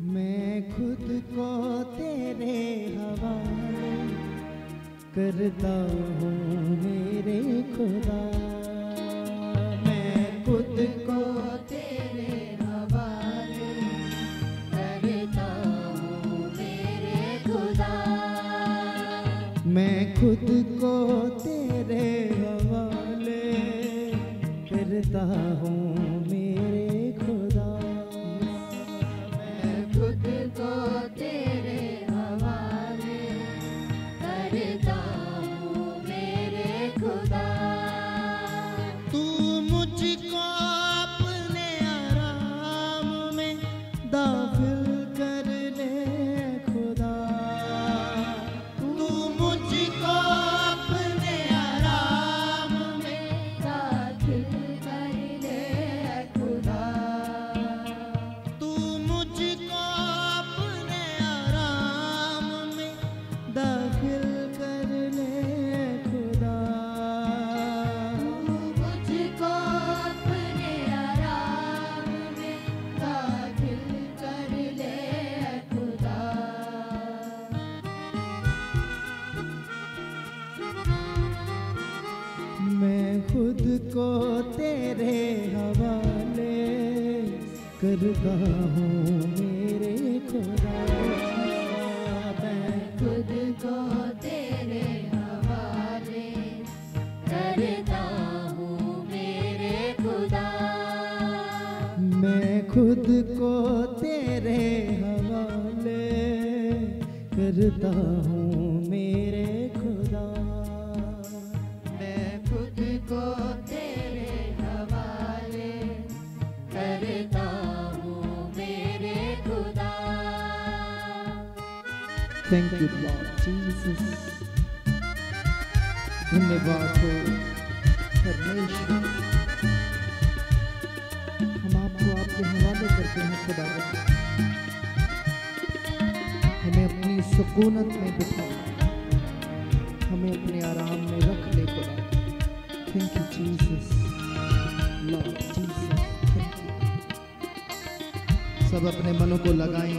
मैं खुद को तेरे हवाले करता हूँ मेरे खुदा, मैं खुद को तेरे हवाले करता हूँ मेरे खुदा, मैं खुद को तेरे हवाले करता हूँ मेरे खुदा, तेरे हवाले करता हूँ मेरे खुदा। तू मुझको अपने आराम में दाखिल कर ले खुदा, तू मुझको अपने आराम में दाखिल कर ले खुदा, तू मुझको खुद को तेरे हवाले करता हूँ मेरे खुदा, मैं खुद को तेरे हवाले करता हूँ मेरे खुदा, मैं खुद को तेरे हवाले करता हूँ मेरे खुदा, को तेरे हवाले करता हूँ मेरे खुदा। थैंक यू लॉर्ड जीसस, धन्यवाद हो परमेश्वर, हम आपको आपके हवाले करते हैं खुदा, हमें अपनी सुकूनत में बिठा, हमें अपने आराम में रख ले खुदा। Thank you, Jesus, Lord Jesus, thank you। सब अपने मनों को लगाएं,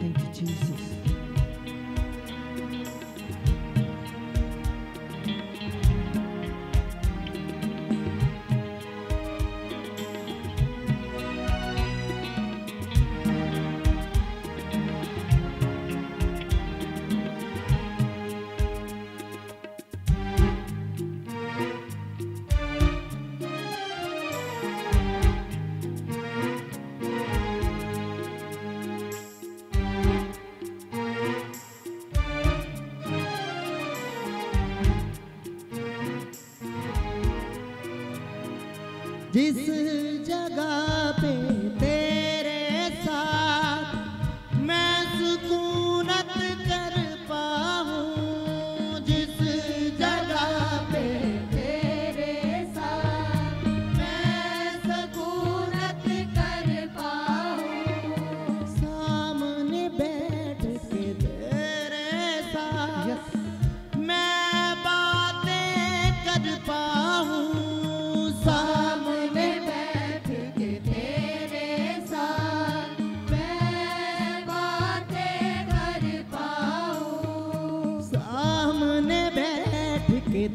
Thank you, Jesus। जिस जगह पे तेरे साथ मैं सुकूनत कर पाऊँ, जिस जगह पे तेरे साथ मैं सुकूनत कर पाऊँ, सामने बैठ के तेरे साथ मैं बातें कर पाऊँ,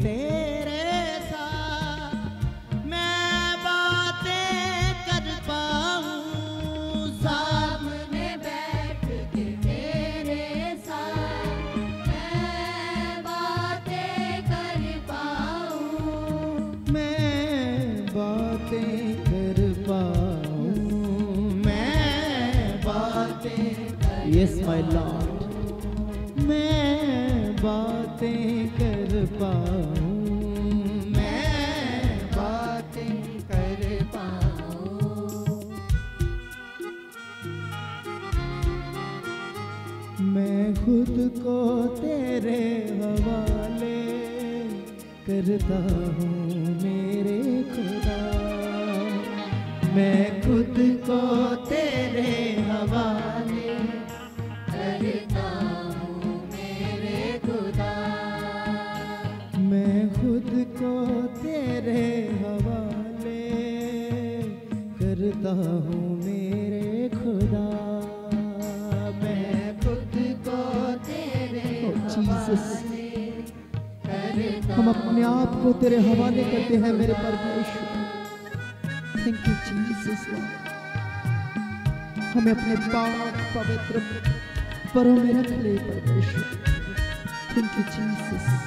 तेरे साथ मैं बातें कर पाऊँ, सामने बैठ के तेरे साथ मैं बातें कर पाऊँ, मैं बातें कर पाऊँ, मैं बातें, यस माय लॉर्ड, मैं बातें कर पाऊँ, मैं बातें कर पाऊँ, मैं खुद को तेरे हवाले करता हूँ मेरे खुदा, मैं खुद को तेरे हवाले करता हूँ मेरे खुदा, मैं खुद को तेरे हवाले करता हूँ मेरे खुदा, मैं खुद को तेरे हवाले। हम अपने आप को तेरे हवाले करते हैं मेरे परमेश्वर। Thank you Jesus. हमें अपने पाक पवित्र परों में रख ले परमेश्वर। Thank you Jesus.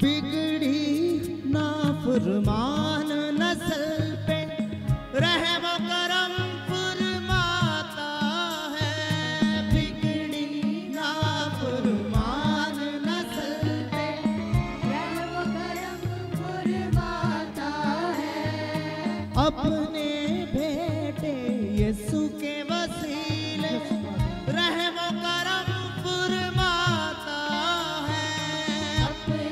बिगड़ी नाफरमान नस्ल पे रहम करम फरमाता है, बिगड़ी नाफरमान नस्ल पे रहम करम फरमाता है, अपने बेटे यीशु के वसीले रहम करम फरमाता है, अपने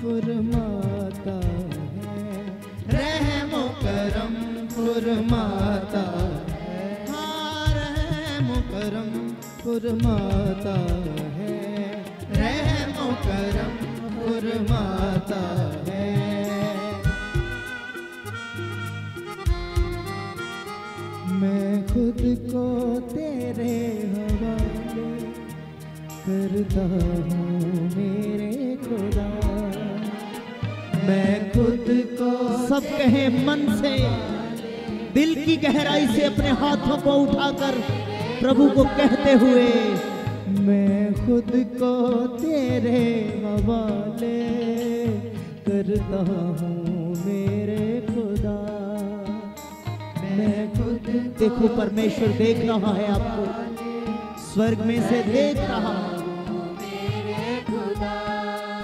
फुरमाता है, रहम करम फुरमाता है, रहम करम फुरमाता है। मैं खुद को तेरे हवाले करता हूँ मेरे खुदा, मैं खुद को सब कहे मन से दिल की गहराई से अपने हाथों को उठाकर प्रभु को कहते हुए, मैं खुद को तेरे हवाले करता हूँ मेरे खुदा, मैं खुद। देखो परमेश्वर देख रहा है आपको, स्वर्ग में से देख रहा है।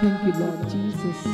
Thank you Lord Jesus.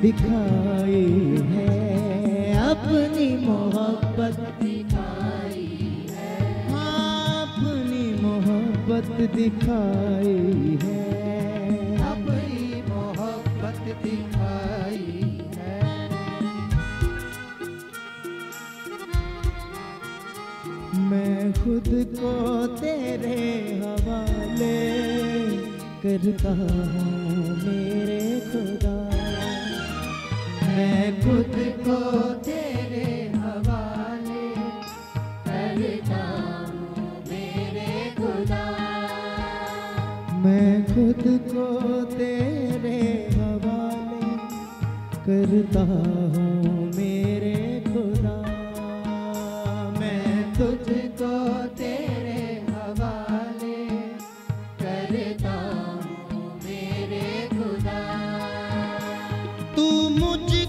दिखाई है, अपनी मोहब्बत दिखाई है, अपनी मोहब्बत दिखाई है, अपनी मोहब्बत दिखाई है। मैं खुद को तेरे हवाले करता हूँ मेरे खुदा, मैं खुद को तेरे हवाले करता हूँ मेरे खुदा, मैं खुद को तेरे हवाले करता हूँ मेरे खुदा, मैं तुझको तेरे हवाले करता हूँ मेरे खुदा। तू मुझे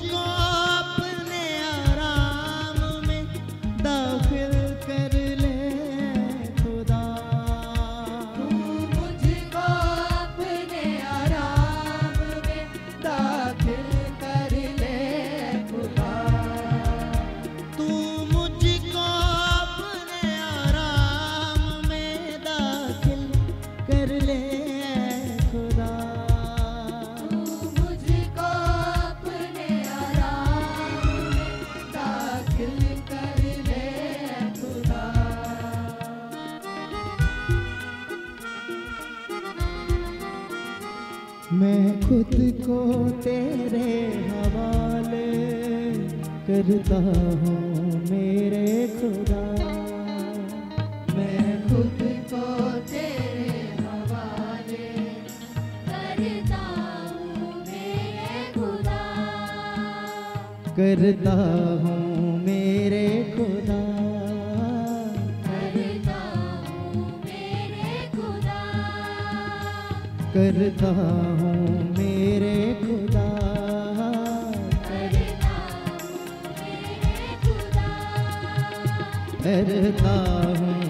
मैं खुद को तेरे हवाले करता हूँ मेरे खुदा, मैं खुद को तेरे हवाले करता हूँ मेरे खुदा, करता हूँ मेरे खुदा। करता हूँ मेरे खुदा, करता हूँ मेरे खुदा, करता हूँ।